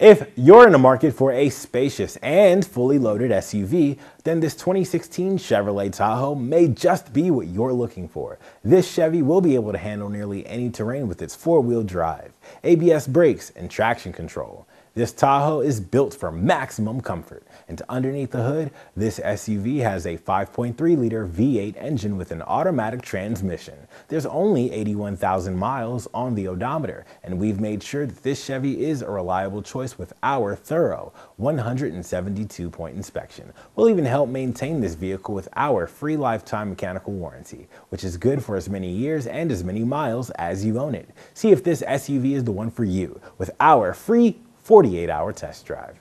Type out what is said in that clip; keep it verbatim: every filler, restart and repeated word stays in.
If you're in the market for a spacious and fully loaded S U V, then this twenty sixteen Chevrolet Tahoe may just be what you're looking for. This Chevy will be able to handle nearly any terrain with its four-wheel drive, A B S brakes, and traction control. This Tahoe is built for maximum comfort, and underneath the hood, this S U V has a five point three liter V eight engine with an automatic transmission. There's only eighty-one thousand miles on the odometer, and we've made sure that this Chevy is a reliable choice with our thorough one hundred seventy-two point inspection. We'll even help maintain this vehicle with our free lifetime mechanical warranty, which is good for as many years and as many miles as you own it. See if this S U V is the one for you with our free forty-eight hour test drive.